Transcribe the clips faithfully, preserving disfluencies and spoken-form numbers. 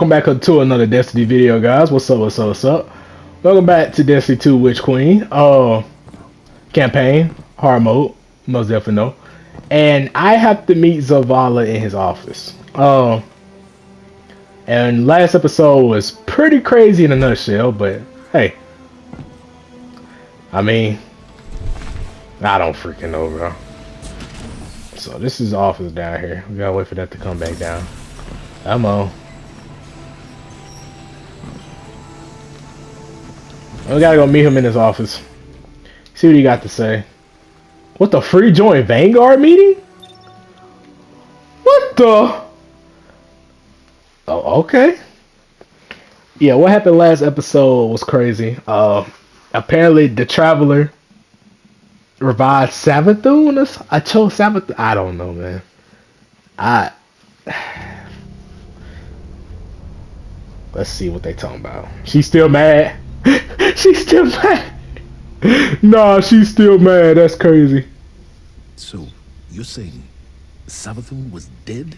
welcome back to another Destiny video, guys. What's up, what's up, what's up? Welcome back to Destiny two Witch Queen. Uh, campaign, hard mode, most definitely no. And I have to meet Zavala in his office. Uh, and last episode was pretty crazy in a nutshell, but hey. I mean, I don't freaking know, bro. So this is the office down here. We gotta wait for that to come back down. Come on. We gotta go meet him in his office. See what he got to say. What, the free join Vanguard meeting? What the? Oh, okay. Yeah, what happened last episode was crazy. Uh, apparently the Traveler revived Savathun. I chose Savathun. I don't know, man. I. Let's see what they talking about. She's still mad. She's still mad. Nah, she's still mad. That's crazy. So, you're saying Savathun was dead?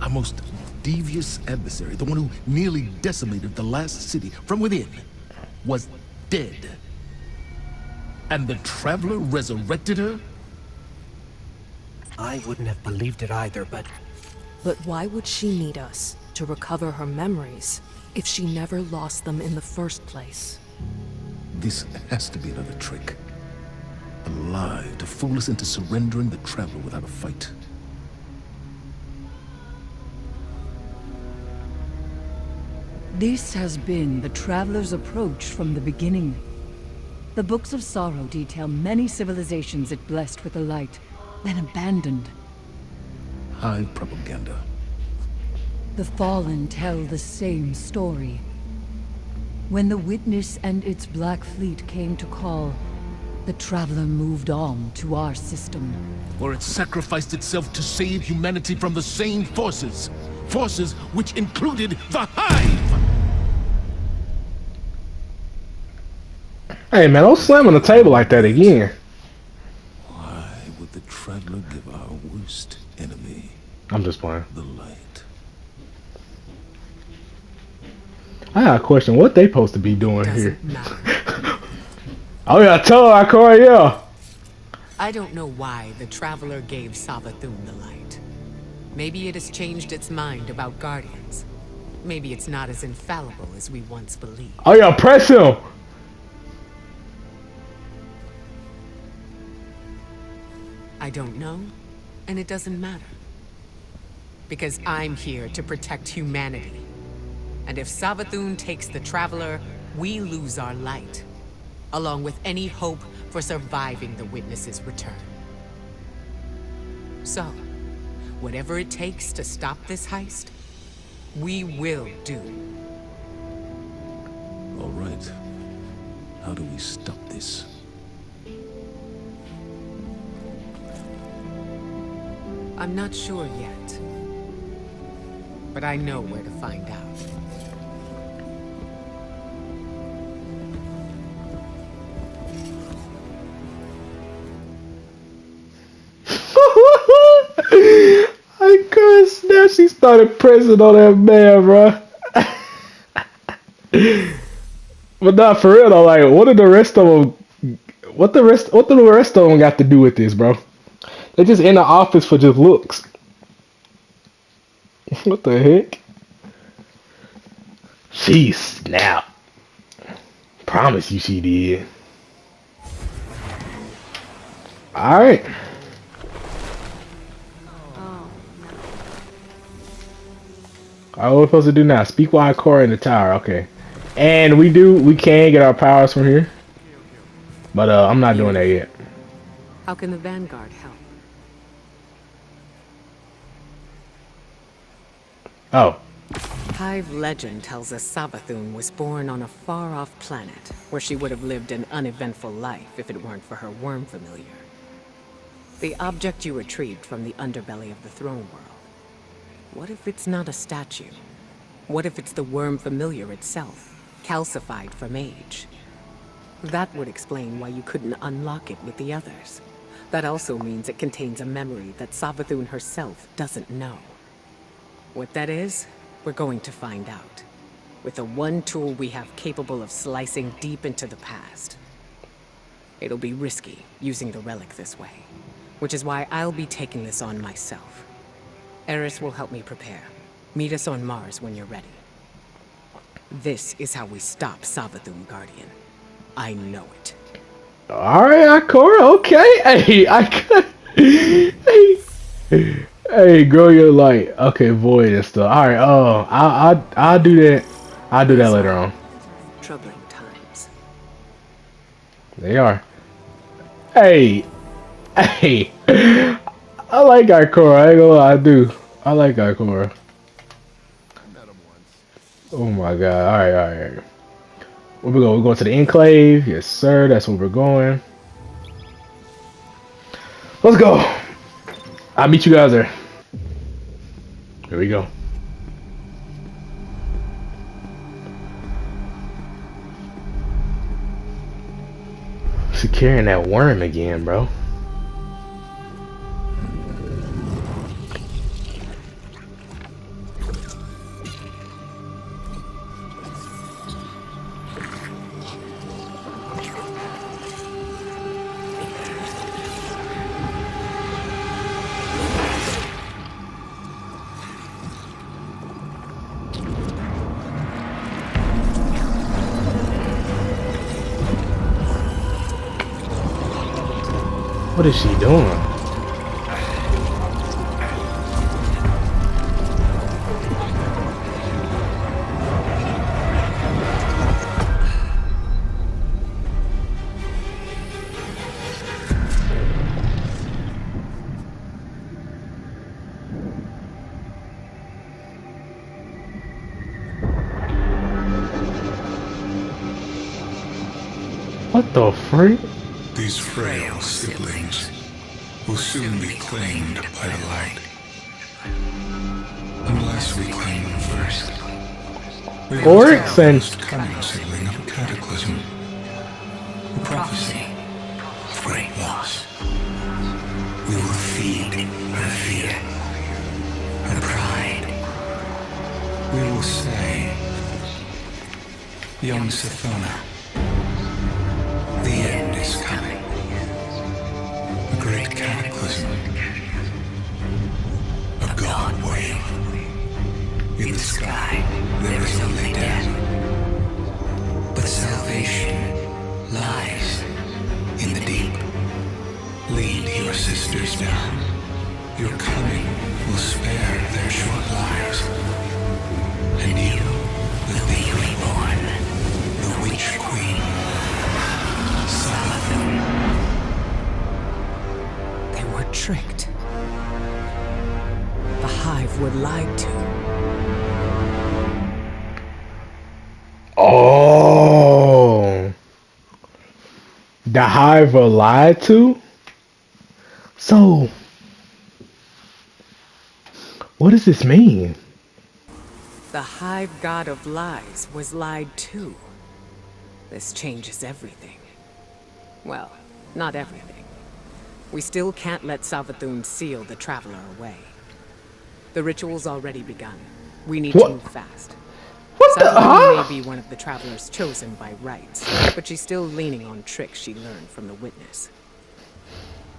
Our most devious adversary, the one who nearly decimated the last city from within, was dead. And the Traveler resurrected her? I wouldn't have believed it either, but... But why would she need us to recover her memories if she never lost them in the first place? This has to be another trick. A lie to fool us into surrendering the Traveler without a fight. This has been the Traveler's approach from the beginning. The Books of Sorrow detail many civilizations it blessed with the light, then abandoned. High propaganda. The Fallen tell the same story. When the Witness and its Black Fleet came to call, the Traveler moved on to our system. Where it sacrificed itself to save humanity from the same forces. Forces which included the Hive! Hey man, don't slam on the table like that again. Why would the Traveler give our worst enemy? I'm just playing. The light. I got a question. What they supposed to be doing Doesn't here? Oh yeah, tell her, Ikora, yeah. I don't know why the Traveler gave Savathun the light. Maybe it has changed its mind about Guardians. Maybe it's not as infallible as we once believed. Oh yeah, press him. I don't know, and it doesn't matter. Because I'm here to protect humanity. And if Savathun takes the Traveler, we lose our light, along with any hope for surviving the Witness's return. So, whatever it takes to stop this heist, we will do. All right. How do we stop this? I'm not sure yet, but I know where to find out. She started pressing on that man, bro. But not for real though. Like, what did the rest of them? What the rest? What did the rest of them got to do with this, bro? They just in the office for just looks. What the heck? She snapped. Promise you, she did. All right. All right, what are we supposed to do now? Speak while Ikora in the tower, okay. And we do, we can get our powers from here. But uh, I'm not doing that yet. How can the Vanguard help? Oh. Hive legend tells us Savathun was born on a far-off planet where she would have lived an uneventful life if it weren't for her worm familiar. The object you retrieved from the underbelly of the Throne World. What if it's not a statue? What if it's the worm familiar itself, calcified from age? That would explain why you couldn't unlock it with the others. That also means it contains a memory that Savathun herself doesn't know. What that is, we're going to find out. With the one tool we have capable of slicing deep into the past. It'll be risky using the relic this way, which is why I'll be taking this on myself. Eris will help me prepare. Meet us on Mars when you're ready. This is how we stop Savathun, Guardian. I know it. Alright, Ikora, okay. Hey, I could. hey, hey, grow your light. Okay, void and stuff. Alright, oh, I, I, I'll do that. I'll do that later on. Troubling times. They are. Hey, hey. I like Ikora. I ain't gonna lie, I do. I like Ikora. Oh my god. Alright, alright. Where we go? We're going to the Enclave. Yes, sir. That's where we're going. Let's go. I'll meet you guys there. Here we go. Securing that worm again, bro. What is she doing? What the freak? These frail siblings will soon be claimed by the light. Unless we claim them first. Oryx and coming sibling of cataclysm. The prophecy of great loss. We will feed her fear. Her pride. We will say young Sithona. The end is coming. A great cataclysm. A god wave. In the sky, there is only death. But salvation lies in the deep. Lead your sisters down. Your coming will spare their short lives. And you will be reborn, the Witch Queen. They were tricked. The Hive were lied to. Oh, the Hive were lied to? So, what does this mean? The Hive god of lies was lied to. This changes everything. Well, not everything. We still can't let Savathun seal the Traveler away. The ritual's already begun. We need what? to move fast. What Savathun the huh? may be one of the Travelers chosen by rights, but she's still leaning on tricks she learned from the Witness.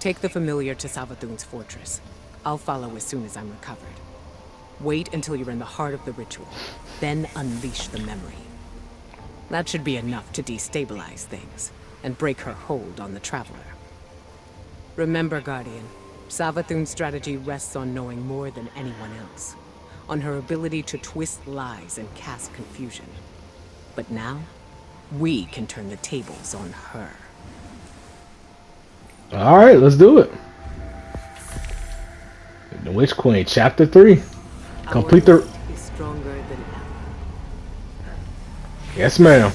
Take the familiar to Savathun's fortress. I'll follow as soon as I'm recovered. Wait until you're in the heart of the ritual, then unleash the memory. That should be enough to destabilize things and break her hold on the Traveler. Remember, Guardian, Savathun's strategy rests on knowing more than anyone else, on her ability to twist lies and cast confusion. But now, we can turn the tables on her. All right, let's do it. The Witch Queen, Chapter Three. Complete the. Is stronger than ever. Yes, ma'am.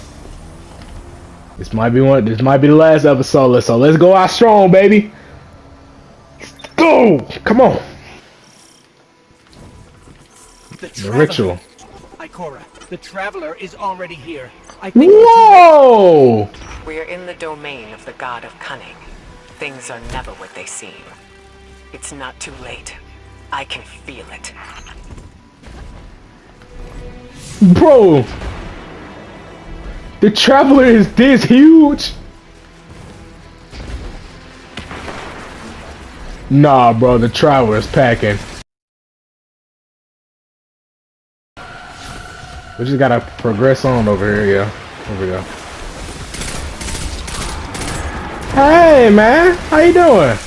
This might be one. This might be the last episode. So let's go out strong, baby. Let's go! Come on. The, the ritual. Ikora, the Traveler is already here. I think. Whoa! We are in the domain of the god of cunning. Things are never what they seem. It's not too late. I can feel it. Bro! The Traveler is this huge! Nah, bro, the Traveler is packing. We just gotta progress on over here, yeah. Here we go. Hey, man! How you doing?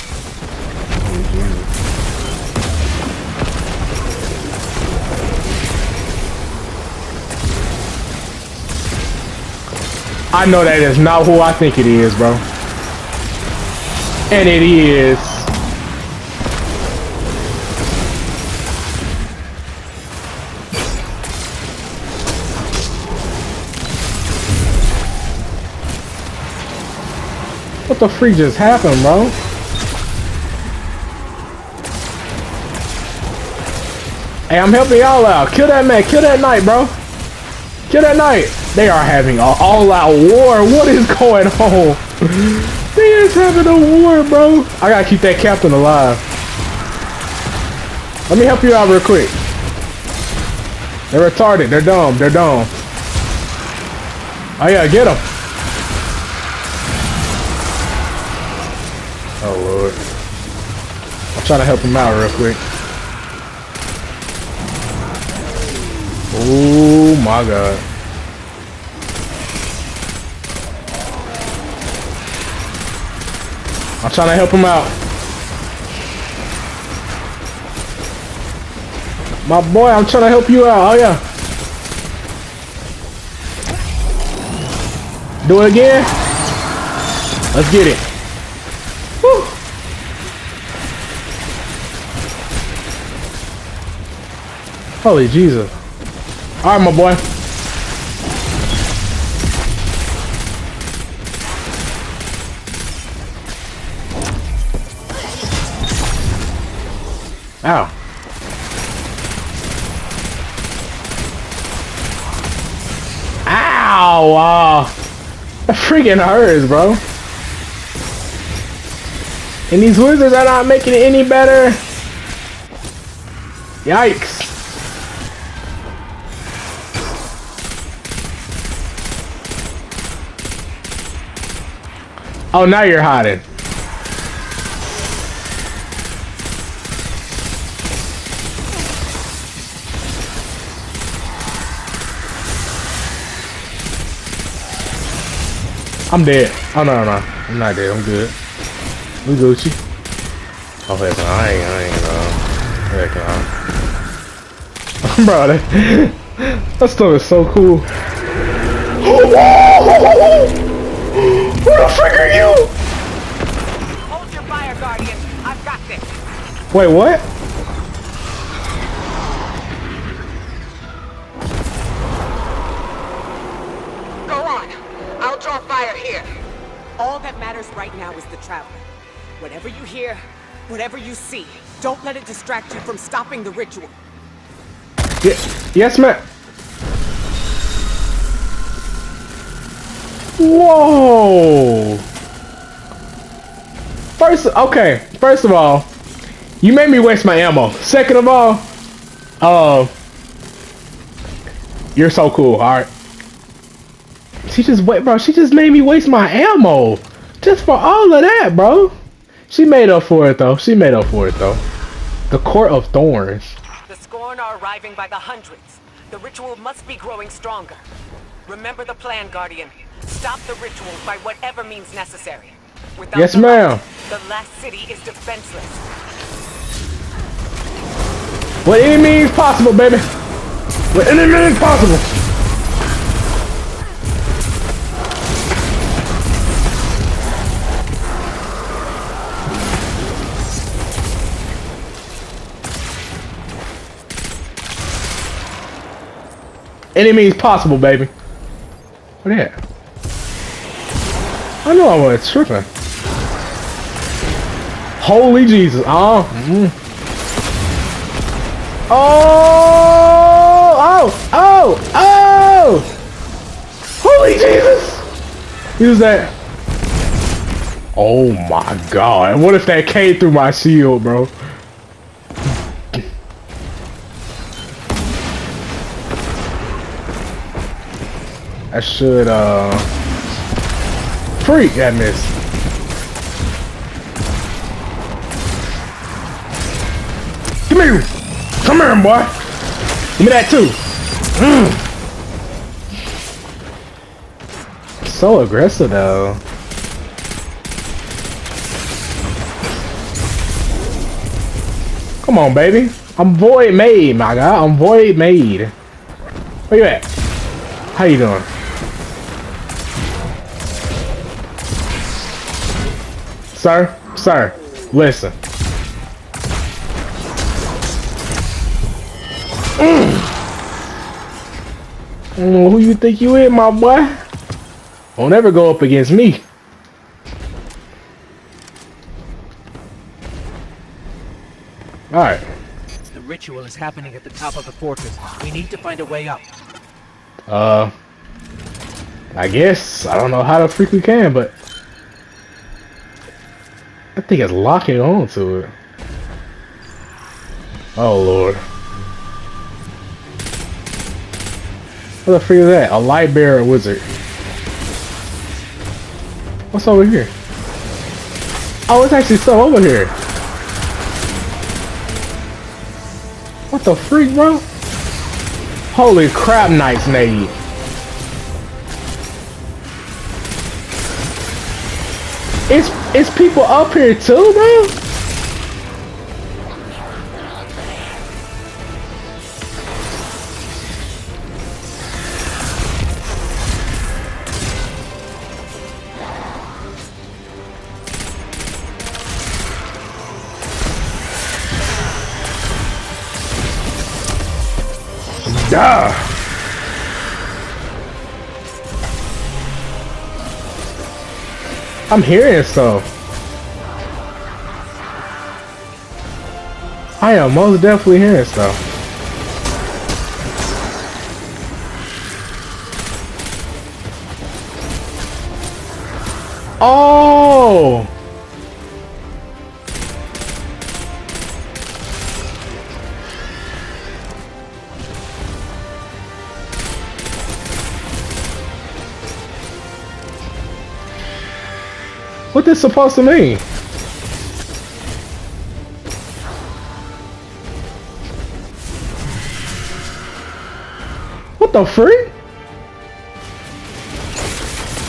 I know that is not who I think it is, bro. And it is. What the freak just happened, bro? Hey, I'm helping y'all out. Kill that man. Kill that knight, bro. Kill that knight. They are having an all-out war. What is going on? They is having a war, bro. I gotta keep that captain alive. Let me help you out real quick. They're retarded. They're dumb. They're dumb. Oh yeah, get them. Oh Lord. I'm trying to help him out real quick. Oh my God. I'm trying to help him out. My boy, I'm trying to help you out. Oh yeah. Do it again. Let's get it. Woo. Holy Jesus. All right, my boy. Ow. Ow! Uh, that freaking hurts, bro. And these wizards are not making it any better. Yikes. Oh, now you're hiding. I'm dead. Oh no, no, no, I'm not dead. I'm good. We Gucci. Oh heck no, I ain't, I ain't. Uh, heck no. Bro, that, that stuff is so cool. Whoa, whoa, whoa, whoa. Where the frick are you? Hold your fire, Guardian. I've got this. Wait, what? Whatever you hear, whatever you see, don't let it distract you from stopping the ritual. Yeah. Yes, ma'am. Whoa. First, okay. First of all, you made me waste my ammo. Second of all, um, you're so cool. All right. She just wait, bro. She just made me waste my ammo just for all of that, bro. She made up for it though. She made up for it though. The Court of Thorns. The Scorn are arriving by the hundreds. The ritual must be growing stronger. Remember the plan, Guardian. Stop the ritual by whatever means necessary. Without yes, ma'am. The last city is defenseless. What any means possible, baby. What any means possible. Any means possible, baby. What the heck? I know I was tripping. Holy Jesus. Oh. Mm-hmm. Oh. Oh. Oh. Oh. Holy Jesus. Use that. Oh my god. And what if that came through my shield, bro? I should, uh... freak, I missed. Come here! Come here, boy! Give me that, too! Mm. So aggressive, though. Come on, baby. I'm void made, my guy. I'm void made. Where you at? How you doing? Sir, sir, listen. Mm. Mm, who you think you is, my boy? Don't ever go up against me. All right. The ritual is happening at the top of the fortress. We need to find a way up. Uh, I guess I don't know how the freak we can, but. I think it's locking on to it. Oh lord. What the freak is that? A light bearer wizard. What's over here? Oh, it's actually stuff over here. What the freak, bro? Holy crap, Knight's Nade. It's it's people up here too, bro. Duh. I'm hearing stuff. I am most definitely hearing stuff. Oh! What this supposed to mean? What the freak?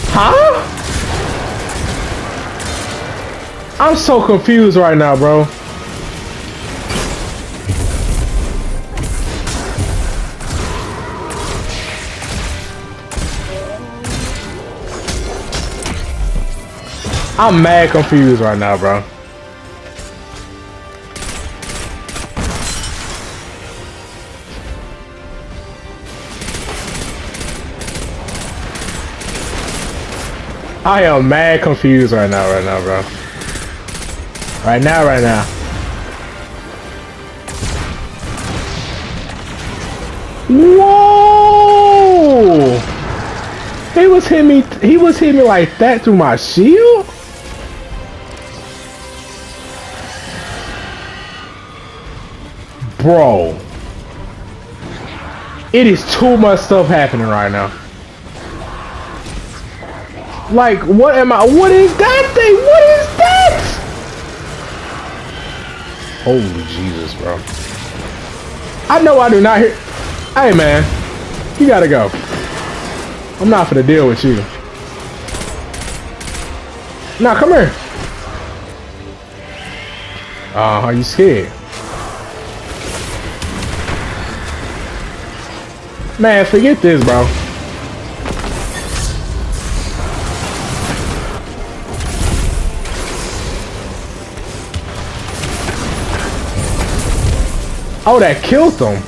Huh? I'm so confused right now, bro. I'm mad confused right now, bro. I am mad confused right now, right now, bro. Right now, right now. Whoa! He was hitting me, he was hitting me like that through my shield? Bro, it is too much stuff happening right now. Like, what am I? What is that thing? What is that? Holy Jesus, bro. I know I do not hear. Hey, man, you gotta go. I'm not finna deal with you. Now, come here. Uh, are you scared? Man, forget this, bro. Oh, that killed them.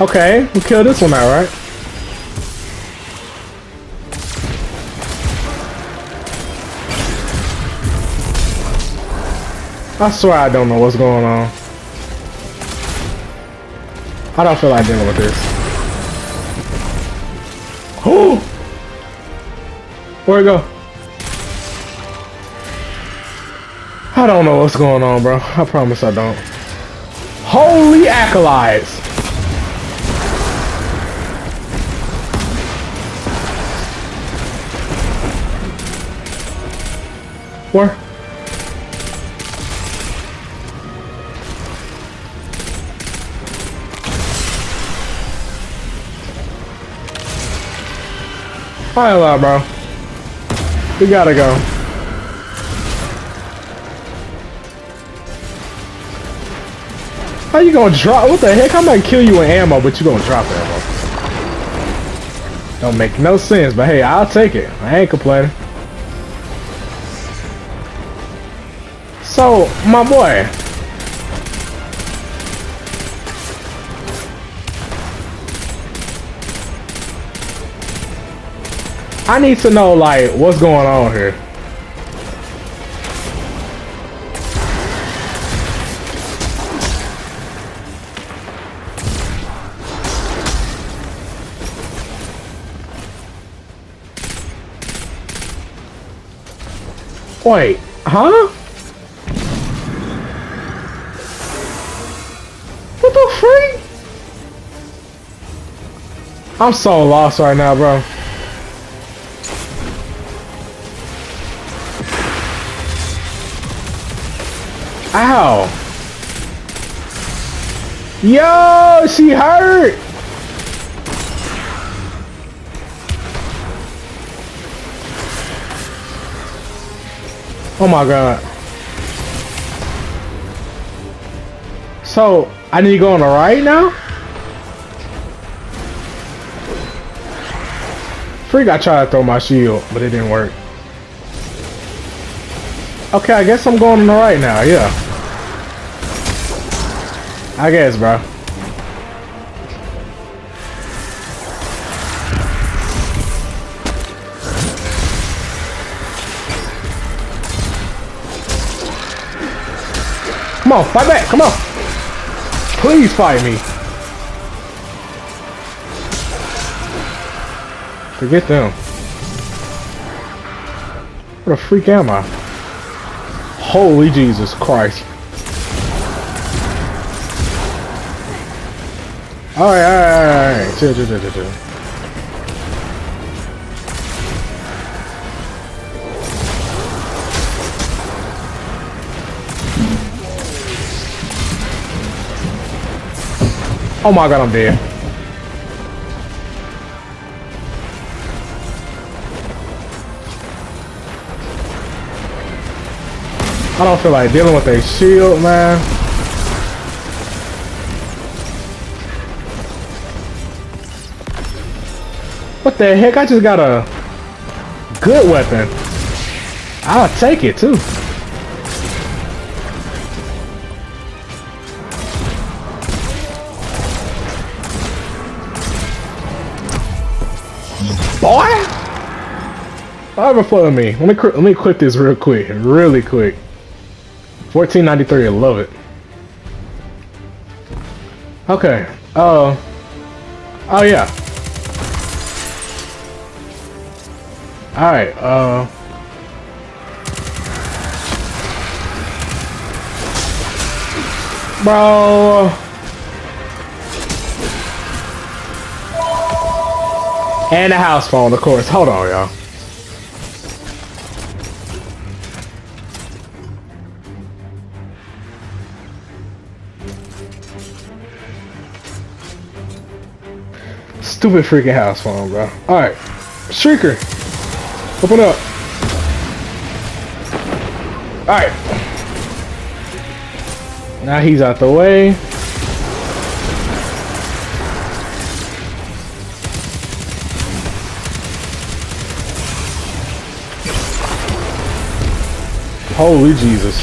Okay, we killed this one out, right? I swear I don't know what's going on. I don't feel like dealing with this. Who? Where'd it go? I don't know what's going on, bro. I promise I don't. Holy acolytes! Where? I love, bro. We gotta go. How you gonna drop? What the heck? I might kill you with ammo, but you gonna drop ammo. Don't make no sense, but hey, I'll take it. I ain't complaining. So, my boy. I need to know, like, what's going on here. Wait, huh? What the freak? I'm so lost right now, bro. Ow! Yo, she hurt! Oh my god. So, I need to go on the right now? Freak, I tried to throw my shield, but it didn't work. Okay, I guess I'm going on the right now, yeah. I guess, bro. Come on, fight back, come on. Please fight me. Forget them. What the freak am I? Holy Jesus Christ. Alright, alright, alright. Chill, chill, chill, chill. Oh my god, I'm dead. I don't feel like dealing with a shield, man. What the heck? I just got a good weapon. I'll take it, too. Boy! Fire flooding me. Let me, let me equip this real quick. Really quick. fourteen ninety-three, I love it. Okay. Uh, oh, yeah. Alright, uh... bro! And a house phone, of course. Hold on, y'all. Stupid freaking house phone, bro. Alright. Shrieker! Open up. Alright. Now he's out the way. Holy Jesus.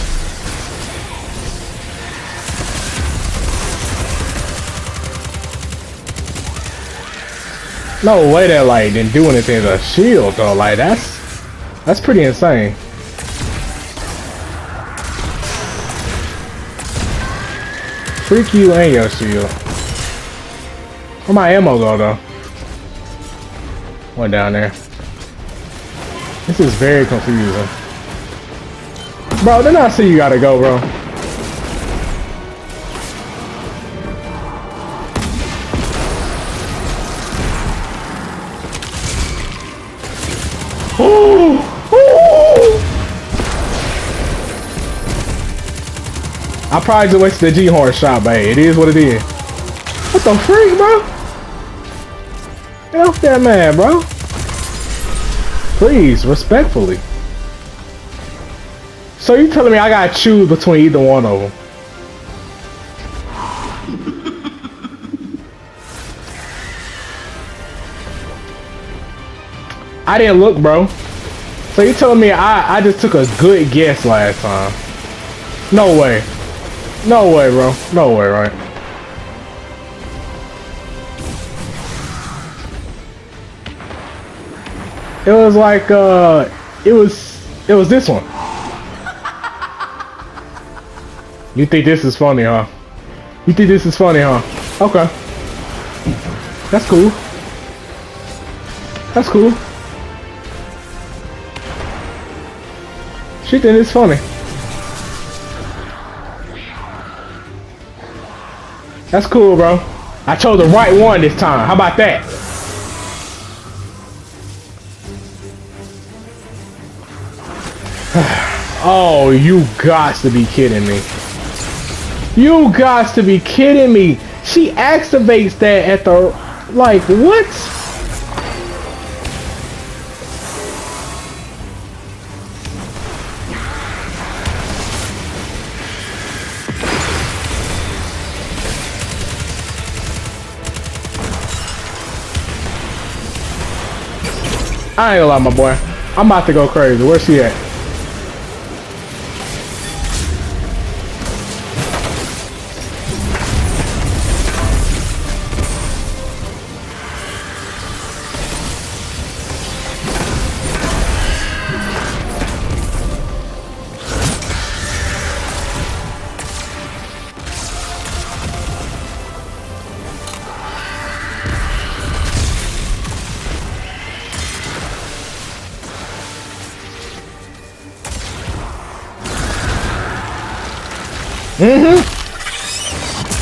No way that like didn't do anything to a shield though, like that's that's pretty insane. Freak you and Yasuo. Where my ammo go though? One down there. This is very confusing. Bro, then I see you gotta go, bro. Ooh! Ooh! I probably just wasted the G-Horn shot, but hey, it is what it is. What the freak, bro? Get off that man, bro. Please, respectfully. So you telling me I gotta choose between either one of them? I didn't look, bro. So you telling me I I just took a good guess last time? No way. No way, bro. No way, right? It was like uh, it was it was this one. You think this is funny, huh? You think this is funny, huh? Okay. That's cool. That's cool. She thinks it's funny. That's cool, bro. I chose the right one this time. How about that? Oh, you got to be kidding me. You got to be kidding me. She activates that at the... Like, what? I ain't gonna lie, my boy. I'm about to go crazy. Where's she at? Mm-hmm.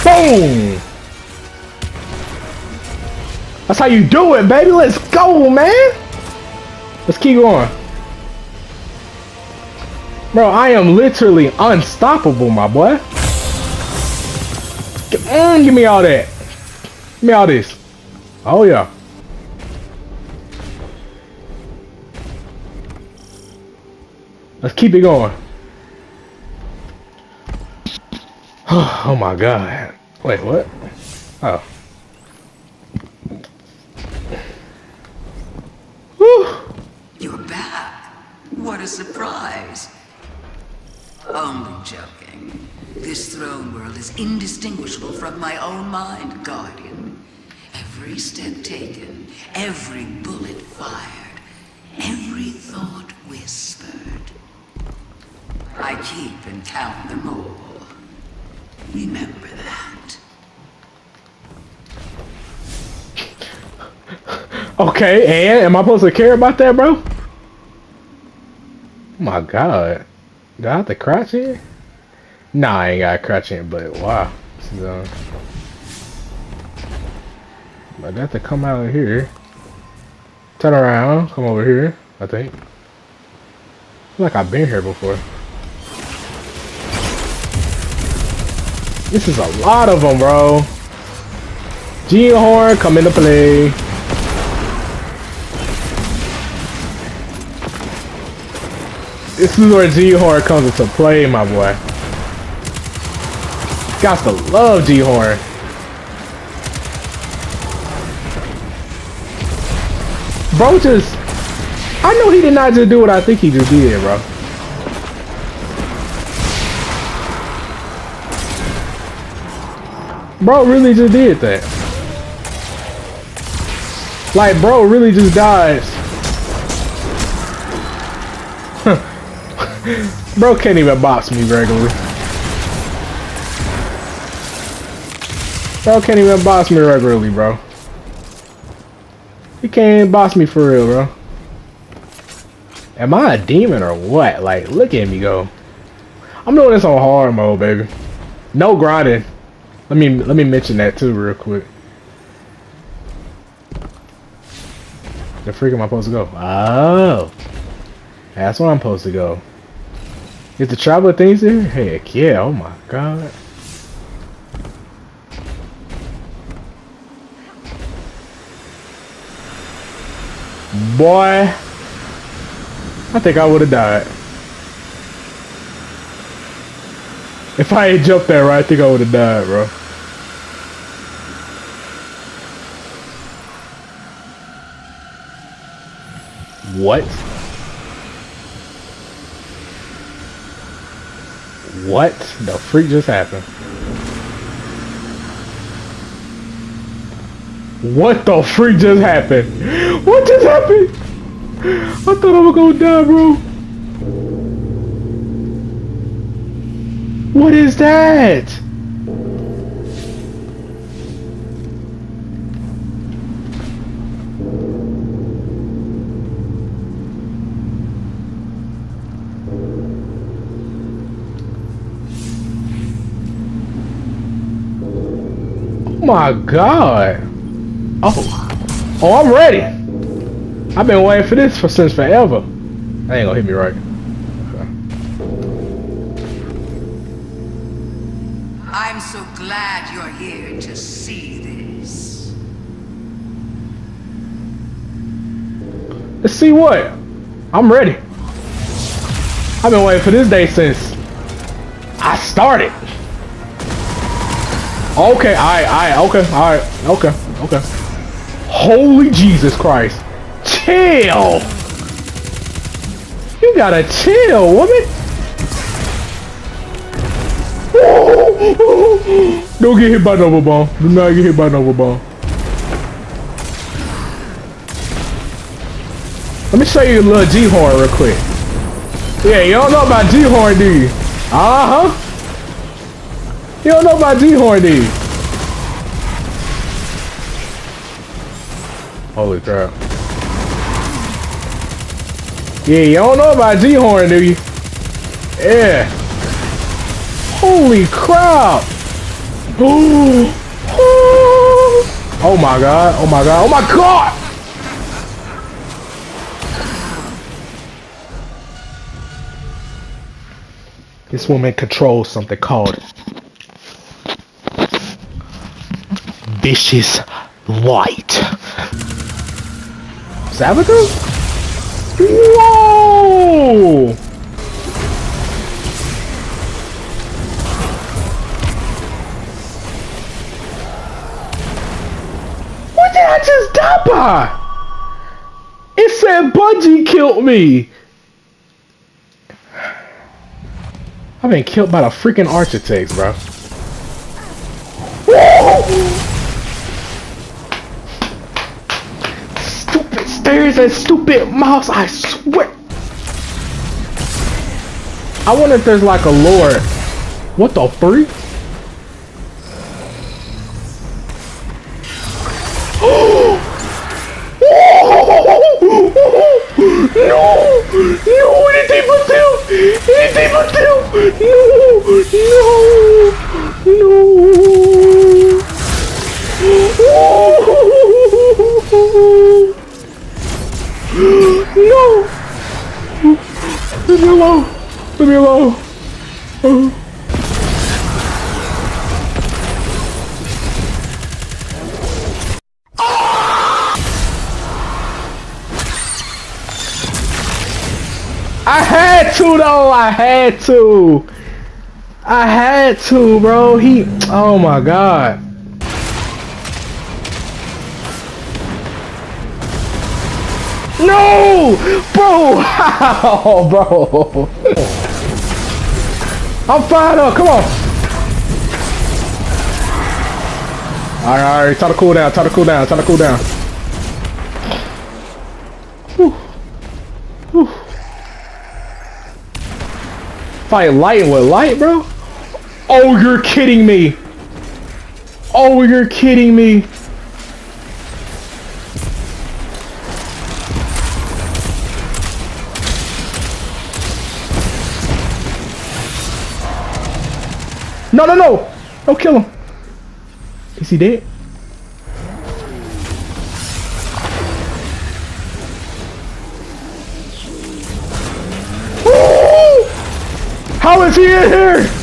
Boom! That's how you do it, baby. Let's go, man. Let's keep going. Bro, I am literally unstoppable, my boy. Mm, give me all that. Give me all this. Oh, yeah. Let's keep it going. Oh my god. Wait, what? Oh. Whew. You're back. What a surprise. Only joking. This throne world is indistinguishable from my own mind, Guardian. Every step taken, every bullet fired, every thought whispered. I keep and count them all. Remember that. Okay, and am I supposed to care about that, bro? Oh my god. Do I have to crouch in? Nah, I ain't got crouch in, but wow. So, I got to come out of here. Turn around, come over here, I think. I feel like I've been here before. This is a lot of them, bro. G-Horn, come into play. This is where G-Horn comes into play, my boy. Got to love G-Horn. Bro, just... I know he did not just do what I think he just did, bro. Bro really just did that. Like, bro really just dodged. Bro can't even box me regularly. Bro can't even boss me regularly, bro. He can't even boss me for real, bro. Am I a demon or what? Like, look at me go. I'm doing this on hard mode, baby. No grinding. Let me let me mention that too real quick. The freak am I supposed to go? Oh, that's where I'm supposed to go. Is the Traveler things here? Heck yeah! Oh my god. Boy, I think I would have died. If I had jumped that right, I think I would have died, bro. What? What the freak just happened? What the freak just happened? What just happened? I thought I was gonna die, bro. What is that? Oh my god. Oh. Oh, I'm ready. I've been waiting for this for since forever. That ain't gonna hit me right. I'm so glad you're here to see this. Let's see what? I'm ready. I've been waiting for this day since I started. Okay, alright, alright, okay, alright, okay, okay. Holy Jesus Christ. Chill! You gotta chill, woman! Don't get hit by an overball. Do not get hit by an overball. Let me show you a little G-Horn real quick. Yeah, you don't know about G-Horn, do you? Uh-huh. You don't know about G-Horn, do you? Holy crap. Yeah, you don't know about G-Horn, do you? Yeah. Holy crap! Ooh. Ooh. Oh my god, oh my god, oh my god! This woman controls something called vicious light. Savathun? Whoa! Just died by. It said Bungie killed me. I've been killed by the freaking architects, bro. Woo! Stupid stairs and stupid mobs, I swear. I wonder if there's like a lord. What the freak? No! No! Anything but them! Anything but them! No! No! No! Oh. No! Leave me alone! Leave me alone! Oh. I had to though, I had to. I had to, bro. He, oh my god. No! Bro, how, bro? I'm fired up, come on. Alright, alright, time to cool down, time to cool down, time to cool down. Whew. Whew. Fight light with light, bro? Oh, you're kidding me. Oh, you're kidding me. No, no, no. Don't kill him. Is he dead? Woo! How is he in here?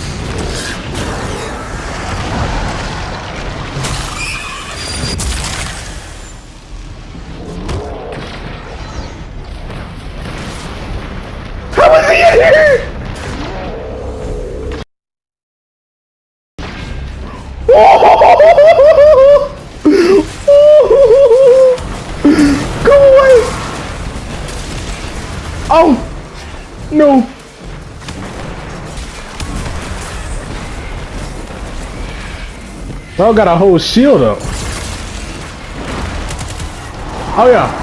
How is he in here? Oh no! Bro got a whole shield up. Oh yeah.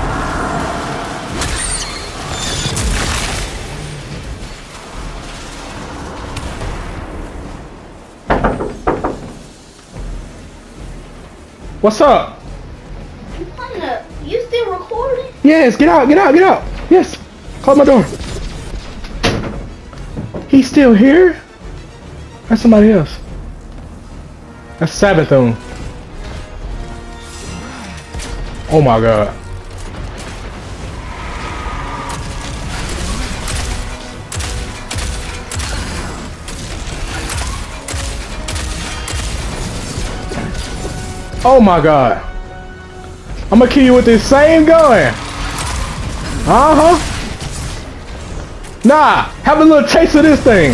What's up? Kinda, you still recording? Yes. Get out. Get out. Get out. Yes. Close my door. He's still here? That's somebody else. That's Savathun. Oh my god. Oh my god. I'm gonna kill you with this same gun. Uh-huh. Nah, have a little taste of this thing.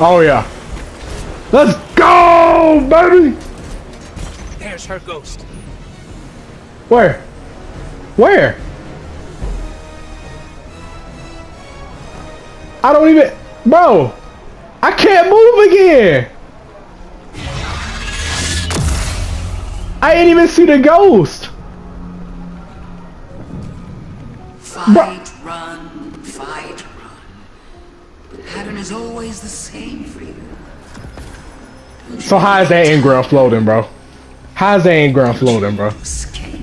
Oh yeah, let's go, baby. There's her ghost. Where? Where? I don't even, bro. I can't move again. I ain't even see the ghost. Fight, run, fight, run. The pattern is always the same for you. Don't so you how is that in-ground floating, bro? How is that in-ground floating, bro? Escape.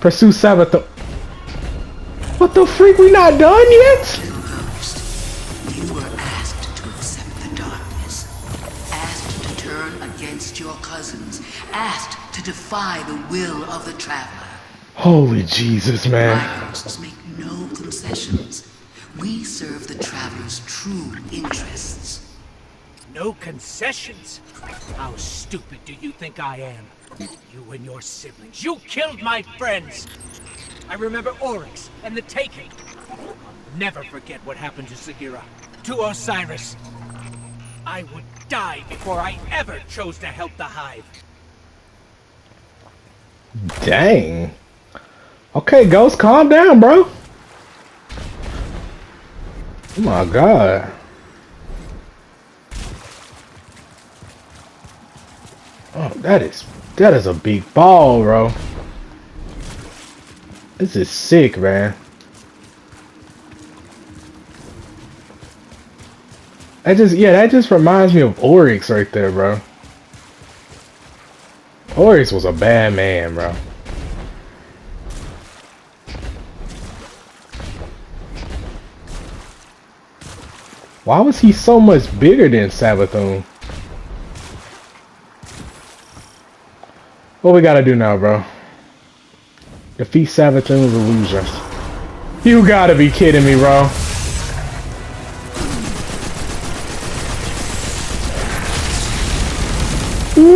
Pursue Savathun. What the freak? We not done yet? You were asked to accept the darkness. Asked to turn against your cousins. Asked to defy the will of the Traveler. Holy Jesus, man. My ghosts make no concessions. We serve the Traveler's true interests. No concessions? How stupid do you think I am? You and your siblings. You killed my friends. I remember Oryx and the taking. I'll never forget what happened to Sagira, to Osiris. I would die before I ever chose to help the Hive. Dang. Okay, Ghost, calm down, bro. Oh my god. Oh, that is that is a big ball, bro. This is sick, man. That just yeah, that just reminds me of Oryx right there, bro. Oryx was a bad man, bro. Why was he so much bigger than Savathun? What we gotta do now, bro? Defeat Savathun's illusions. You gotta be kidding me, bro.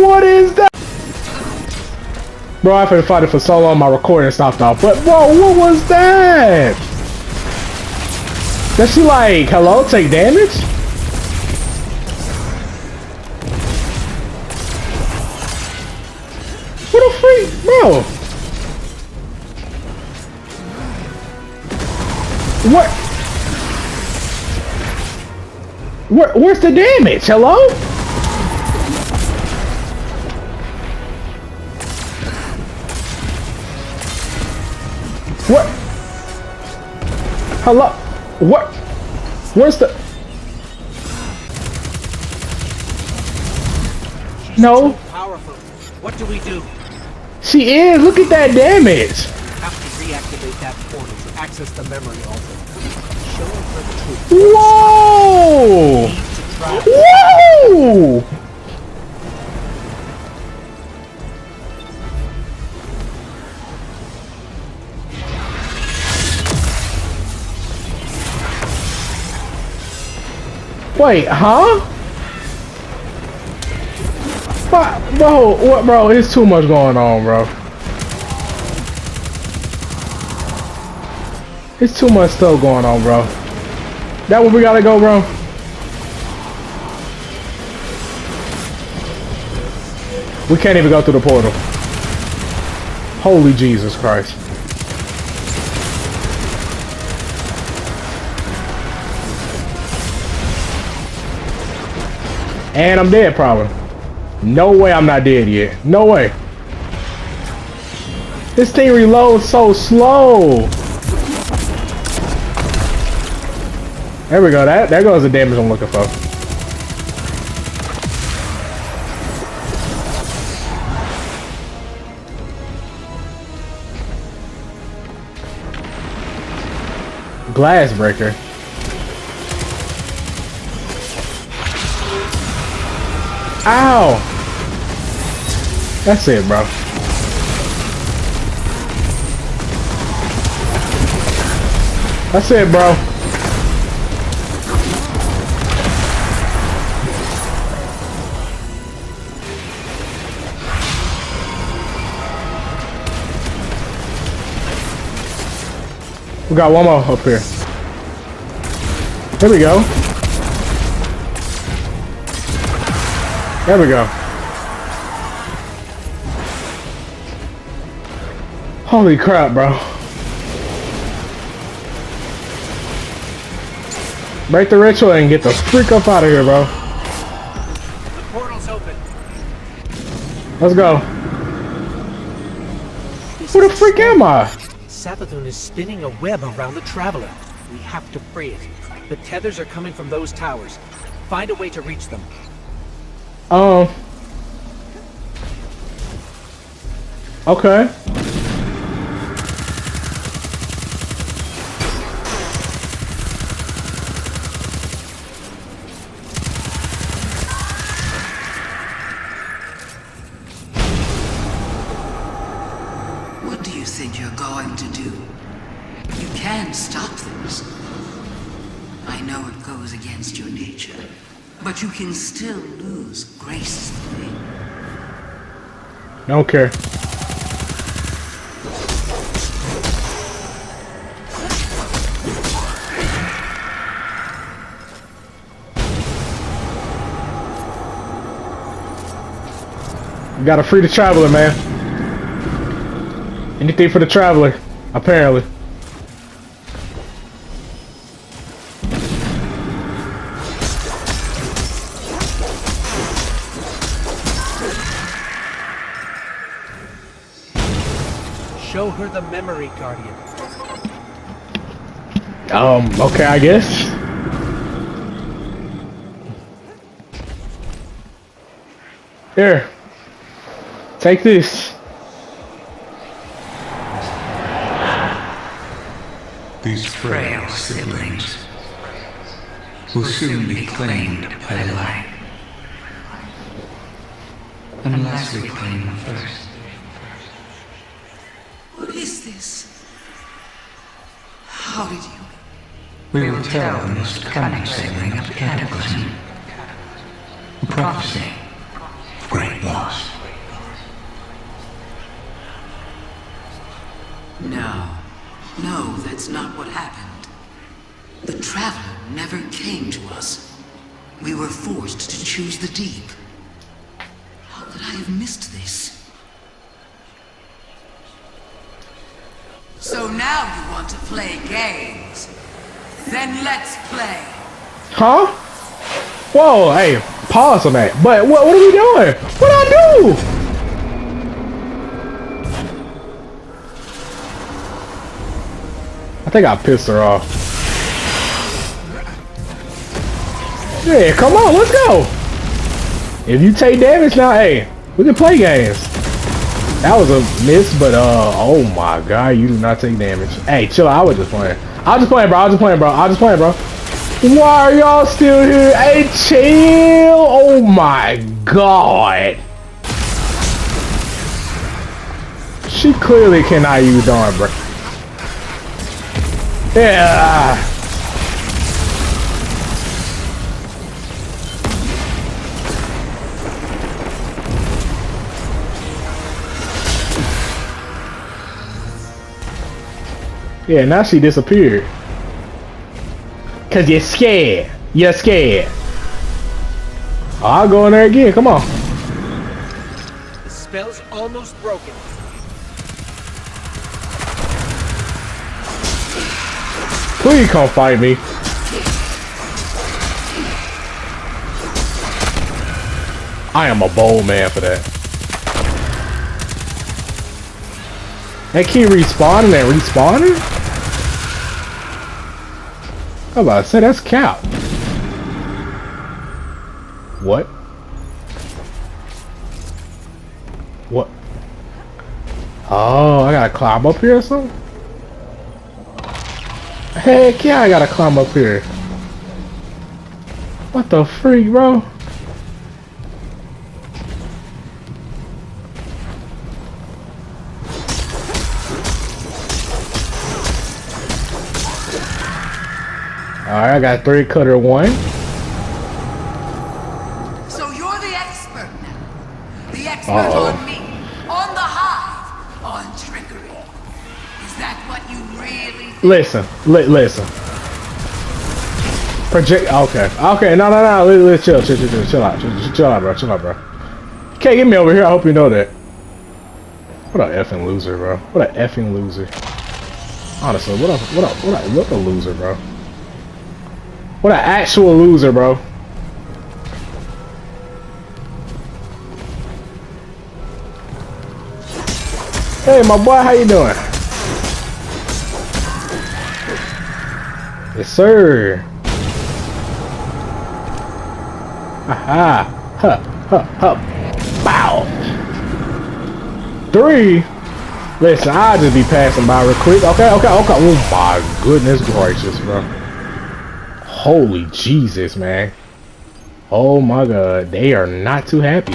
What is that? Bro, I've been fighting for so long, my recording stopped off. But bro, what was that? Does she like, hello, take damage? What a freak, bro! What? Where, where's the damage? Hello? What? Hello? What? Where's the... She's no. So powerful. What do we do? She is. Look at that damage. Have to reactivate that portal to access the memory altar. Show her the truth. Whoa! Whoa! Wait, huh? But, bro, what, bro? It's too much going on, bro. It's too much stuff going on, bro. That where we gotta go, bro. We can't even go through the portal. Holy Jesus Christ. And I'm dead, probably. No way I'm not dead yet. No way. This thing reloads so slow. There we go. That there goes the damage I'm looking for. Glass breaker. Ow! That's it, bro. That's it, bro. We got one more up here. Here we go. There we go. Holy crap, bro. Break the ritual and get the freak up out of here, bro. The portal's open. Let's go. Who the freak am I? Savathun is spinning a web around the Traveler. We have to free it. The tethers are coming from those towers. Find a way to reach them. Oh. Okay. What do you think you're going to do? You can stop this. I know it goes against your nature, but you can still lose gracefully. I don't care. You gotta free the Traveler, man. Anything for the Traveler, apparently. Show her the memory, Guardian. Um, okay, I guess. Here. Take this. These frail siblings will soon be claimed by life. Unless we claim them first. How did you? We will tell the most cunning sailing of the cataclysm. A prophecy of great loss. No, no, that's not what happened. The Traveler never came to us. We were forced to choose the deep. How could I have missed this? So now you want to play games? Then let's play. Huh? Whoa, hey, pause on that. But what, what are we doing? What I do? I think I pissed her off. Yeah, come on, let's go. If you take damage now, hey, we can play games. That was a miss, but uh, oh my god, you do not take damage. Hey, chill out, I was just playing. I was just playing, bro, I was just playing, bro, I was just playing, bro. Why are y'all still here? Hey, chill, oh my god. She clearly cannot use Dawn, bro. Yeah. Yeah, now she disappeared. Cause you're scared. You're scared. I'll go in there again, come on. The spell's almost broken. Please come fight me. I am a bold man for that. They keep respawning and respawning? How about I say that's cap? What? What? Oh, I gotta climb up here or something? Heck yeah, I gotta climb up here. What the freak, bro? Alright, I got three cutter one. So you're the expert now. The expert uh-oh. on me. On the Hive. On trickery. Is that what you really think? Listen. Li listen. Project. Okay. Okay. No, no, no. Let, let, chill, chill, chill, chill, chill out. Chill, chill, chill out, bro. Chill out, bro. You can't get me over here. I hope you know that. What a effing loser, bro. What a effing loser. Honestly, what a, what a, what a, what a loser, bro. What an actual loser, bro. Hey, my boy, how you doing? Yes, sir. Aha. Huh, huh, huh. Bow. Three. Listen, I'll just be passing by real quick. Okay, okay, okay. Oh, my goodness gracious, bro. Holy Jesus, man. Oh my god. They are not too happy.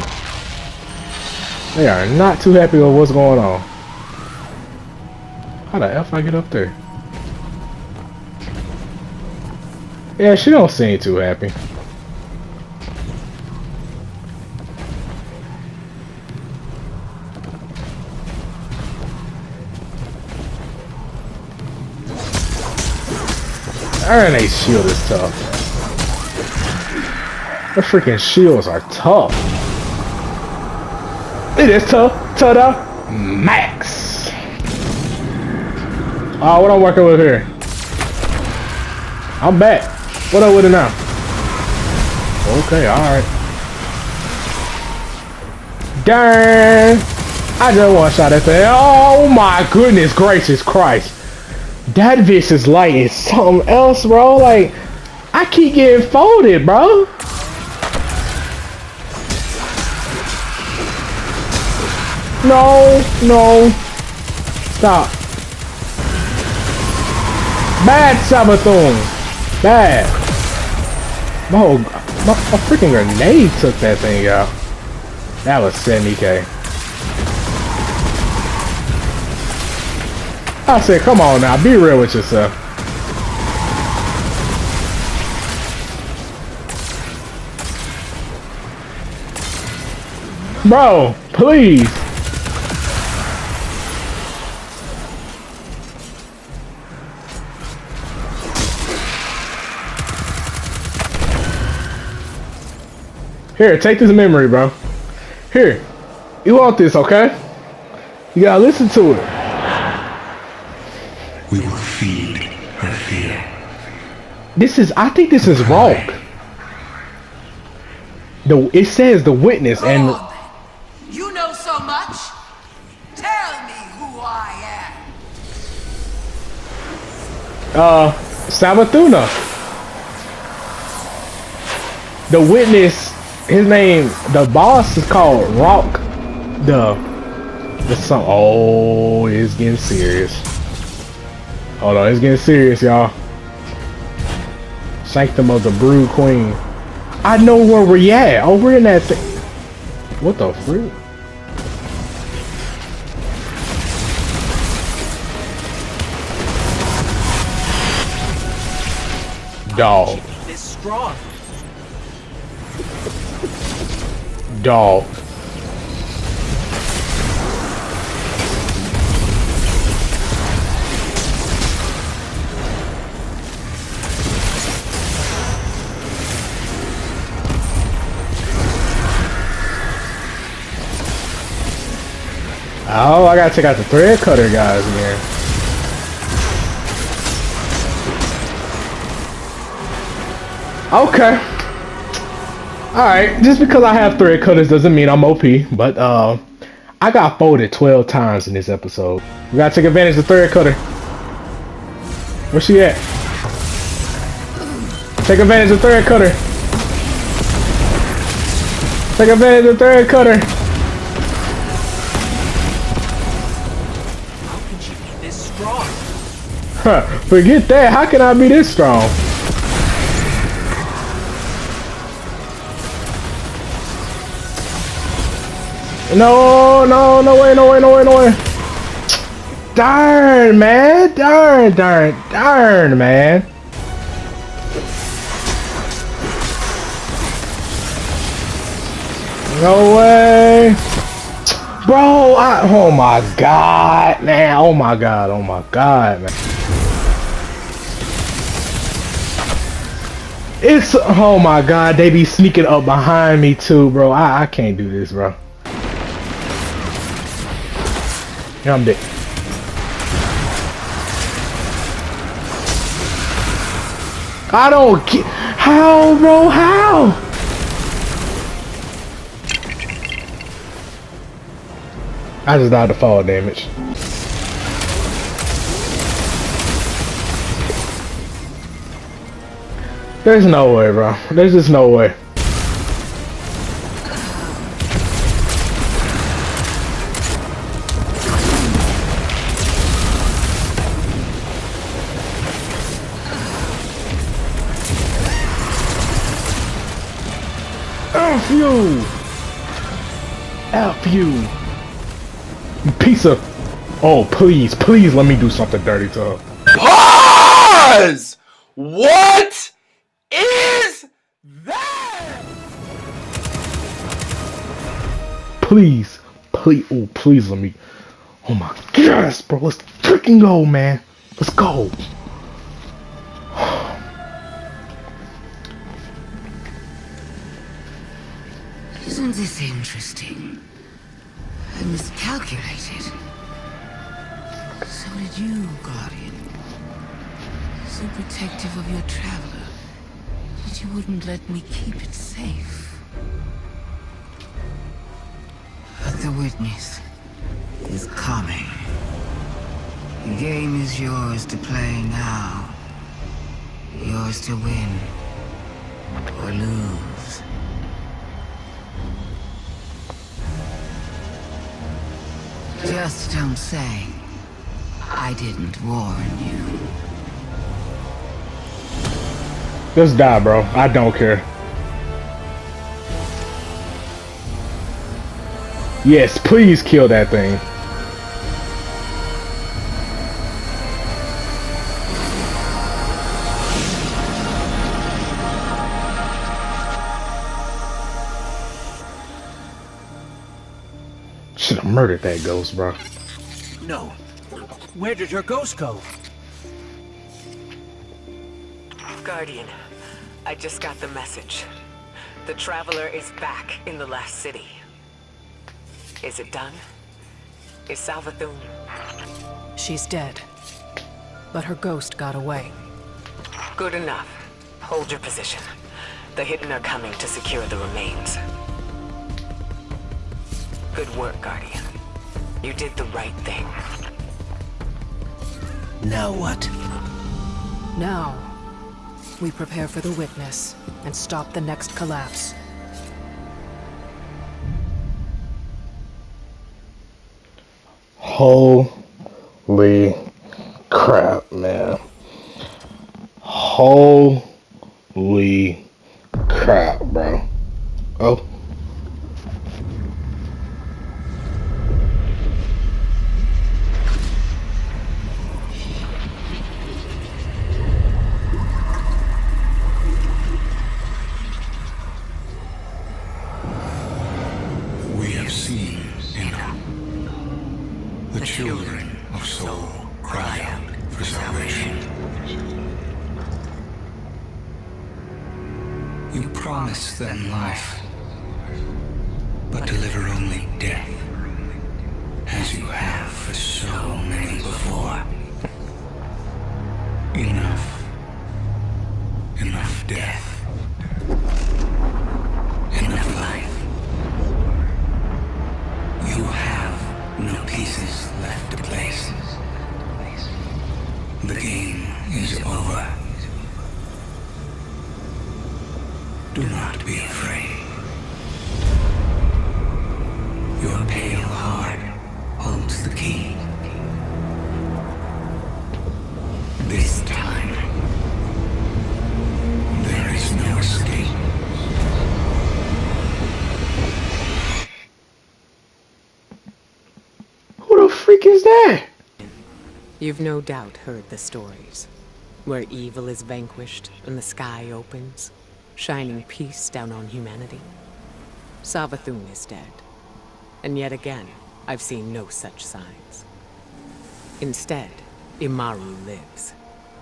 They are not too happy with what's going on. How the F I get up there? Yeah, she don't seem too happy. Iron Ace shield is tough. The freaking shields are tough. It is tough to the max. Oh, what I'm working with here? I'm back. What up with it now? Okay, alright. Dang! I just one shot at that. Oh my goodness gracious Christ. That vicious light is something else, bro. Like, I keep getting folded, bro. No, no. Stop. Bad Savathun. Bad. My whole, my, my freaking grenade took that thing out. That was seventy K. I said, come on now, be real with yourself. Bro, please. Here, take this memory, bro. Here, you want this, okay? You gotta listen to it. We will feed her fear. This is, I think this is wrong. The, it says the witness and... Lord, you know so much. Tell me who I am. Uh, Savathuna. the Witness, his name, the boss is called Rock. The, the some. Oh, it's getting serious. Hold on, it's getting serious, y'all. Sanctum of the Brood Queen. I know where we at. Oh, we're in that thing. What the freak? Dog. Dog. Oh, I gotta take out the thread cutter guys here. Okay. Alright, just because I have thread cutters doesn't mean I'm O P, but uh, I got folded twelve times in this episode. We gotta take advantage of the thread cutter. Where's she at? Take advantage of the thread cutter. Take advantage of the thread cutter. Huh, forget that. How can I be this strong? No, no, no way, no way, no way, no way. Darn, man. Darn, darn, darn, man. No way. Bro, I, oh my God, man. Oh my God, oh my God, man. It's, oh my God, they be sneaking up behind me too, bro. I, I can't do this, bro. Yeah, I'm dead. I don't get, how, bro, how? I just died to fall damage. There's no way, bro. There's just no way. F you! F you! Piece of... Oh, please, please let me do something dirty to her. Pause! What? Is that? Please, please, oh, please let me. Oh my gosh, bro, let's freaking go, man. Let's go. Isn't this interesting? I miscalculated. So did you, Guardian. So protective of your traveler. You wouldn't let me keep it safe. But the Witness is coming. The game is yours to play now. Yours to win or lose. Just don't say I didn't warn you. Just die, bro. I don't care. Yes, please kill that thing. Should have murdered that ghost, bro. No. Where did your ghost go? Guardian, I just got the message. The Traveler is back in the last city. Is it done? Is Savathun? She's dead, but her ghost got away. Good enough. Hold your position. The hidden are coming to secure the remains. Good work, Guardian. You did the right thing. Now what? Now. We prepare for the Witness. and stop the next collapse. Holy crap, man. Holy crap, bro. Oh. You've no doubt heard the stories, where evil is vanquished and the sky opens, shining peace down on humanity. Savathun is dead, and yet again, I've seen no such signs. Instead, Imaru lives,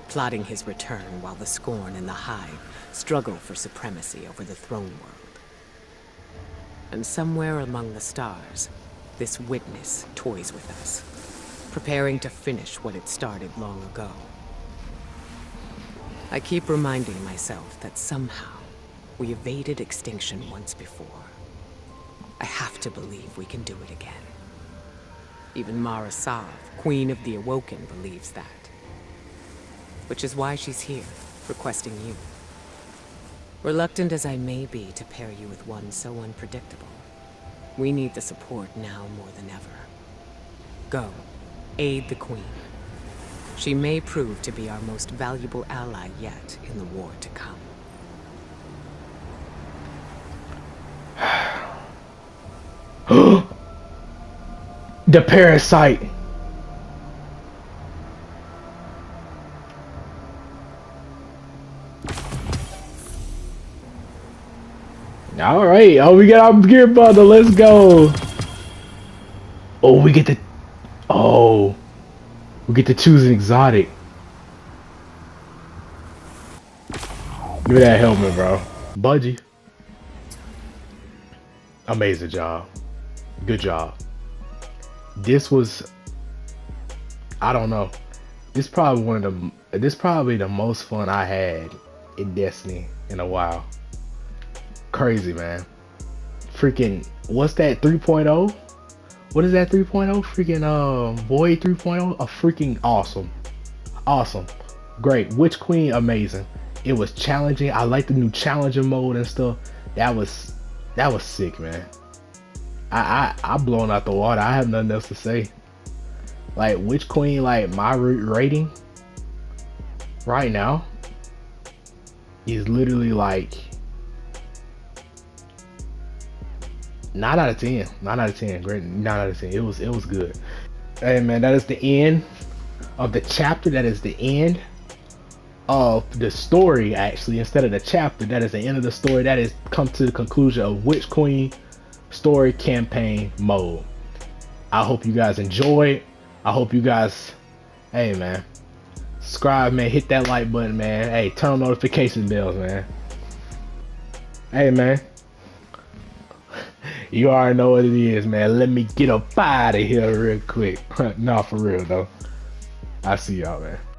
plotting his return while the Scorn and the Hive struggle for supremacy over the Throne World. And somewhere among the stars, this Witness toys with us, preparing to finish what it started long ago. I keep reminding myself that somehow we evaded extinction once before. I have to believe we can do it again. Even Mara Sov, Queen of the Awoken, believes that. Which is why she's here, requesting you. Reluctant as I may be to pair you with one so unpredictable, we need the support now more than ever. Go. Aid the Queen. She may prove to be our most valuable ally yet in the war to come. The parasite! Alright, oh, we got our gear bundle, let's go! Oh, we get the... Oh, we get to choose an exotic. Give me that helmet, bro. Bungie. Amazing job. Good job. This was, I don't know. This probably one of the, this probably the most fun I had in Destiny in a while. Crazy, man. Freaking, what's that three point oh? What is that three point oh? Freaking um Void three point oh? A freaking awesome. Awesome. Great. Witch Queen, amazing. It was challenging. I like the new challenger mode and stuff. That was that was sick, man. I I I'm blown out the water. I have nothing else to say. Like Witch Queen, like my rating right now is literally like nine out of ten. nine out of ten. Great. nine out of ten. It was it was good. Hey man, that is the end of the chapter. That is the end of the story, actually. Instead of the chapter, that is the end of the story. That is come to the conclusion of Witch Queen story campaign mode. I hope you guys enjoyed. I hope you guys, hey man, subscribe, man, hit that like button, man. Hey, turn on notification bells, man. Hey man. You already know what it is, man. Let me get up out of here real quick. Nah, for real, though. I see y'all, man.